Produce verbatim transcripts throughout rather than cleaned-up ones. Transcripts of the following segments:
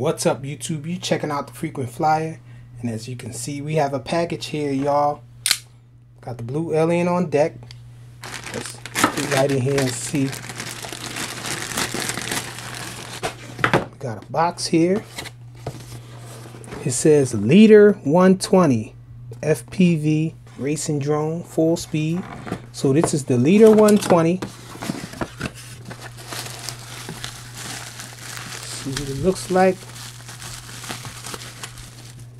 What's up, YouTube? You checking out the Frequent Flyer, and as you can see, we have a package here, y'all. Got the blue alien on deck. Let's get right in here and see. We got a box here. It says Leader one twenty F P V racing drone full speed. So this is the Leader one twenty. See what it looks like.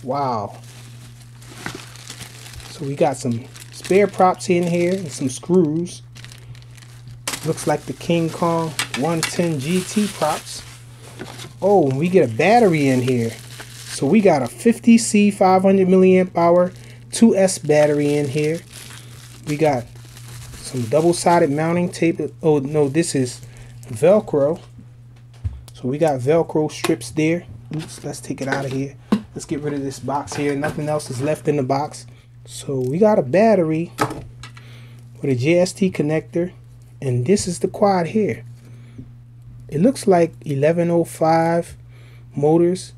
Wow. So we got some spare props in here and some screws. Looks like the King Kong one ten G T props. Oh, and we get a battery in here. So we got a fifty C five hundred milliamp hour two S battery in here. We got some double-sided mounting tape. Oh no, this is Velcro. So we got Velcro strips there. Oops, let's take it out of here. Let's get rid of this box here. Nothing else is left in the box. So we got a battery with a J S T connector. And this is the quad here. It looks like eleven oh five motors.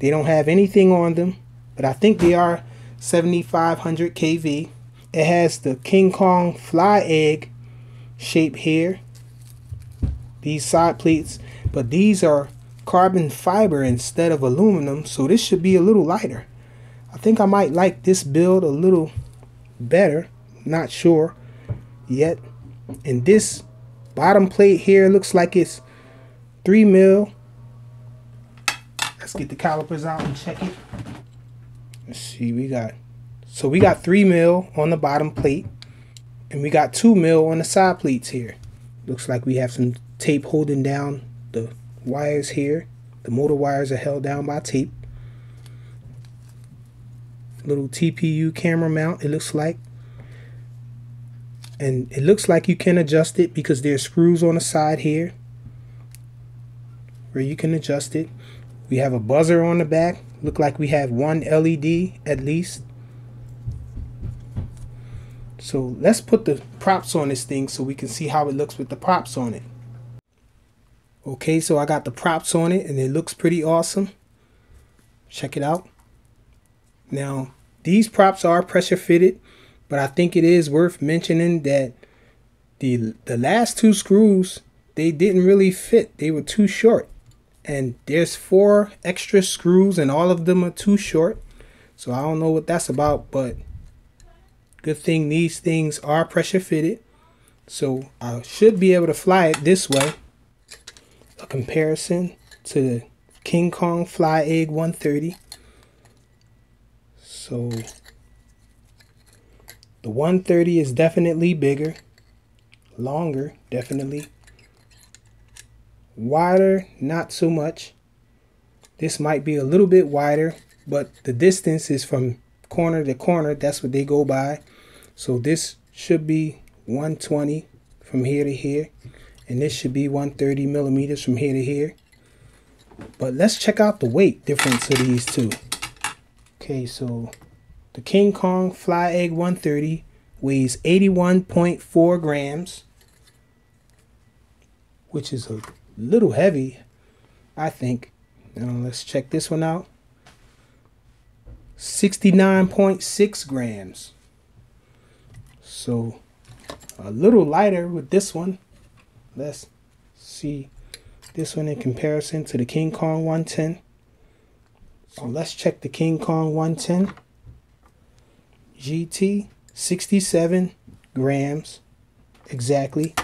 They don't have anything on them, but I think they are seventy-five hundred K V. It has the King Kong Fly Egg shape here. These side plates. But these are carbon fiber instead of aluminum, so this should be a little lighter. I think I might like this build a little better. Not sure yet. And this bottom plate here looks like it's three mil. Let's get the calipers out and check it. Let's see, we got so we got three mil on the bottom plate, and we got two mil on the side plates here. Looks like we have some tape holding down the wires here. The motor wires are held down by tape. Little T P U camera mount, it looks like. And it looks like you can adjust it because there's screws on the side here where you can adjust it. We have a buzzer on the back. Look like we have one L E D at least. So let's put the props on this thing so we can see how it looks with the props on it. Okay, so I got the props on it, and it looks pretty awesome. Check it out. Now, these props are pressure fitted, but I think it is worth mentioning that the the last two screws, they didn't really fit. They were too short. And there's four extra screws, and all of them are too short. So I don't know what that's about, but good thing these things are pressure fitted. So I should be able to fly it this way. A comparison to the King Kong Fly Egg one thirty. So the one thirty is definitely bigger, longer, definitely wider, not so much. This might be a little bit wider, but the distance is from corner to corner. That's what they go by. So this should be one twenty from here to here. And this should be one thirty millimeters from here to here. But let's check out the weight difference of these two. Okay, so the King Kong Fly Egg one thirty weighs eighty-one point four grams, which is a little heavy, I think. Now let's check this one out. sixty-nine point six grams. So a little lighter with this one. Let's see this one in comparison to the King Kong one ten. So let's check the King Kong one ten G T, sixty-seven grams exactly.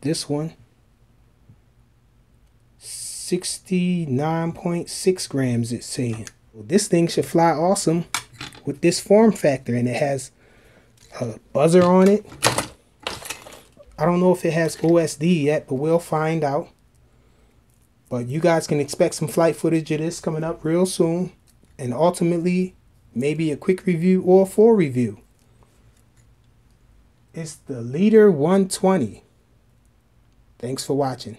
This one, sixty-nine point six grams it's saying. Well, this thing should fly awesome with this form factor, and it has a buzzer on it. I don't know if it has O S D yet, but we'll find out. But you guys can expect some flight footage of this coming up real soon. And ultimately, maybe a quick review or a full review. It's the Leader one twenty. Thanks for watching.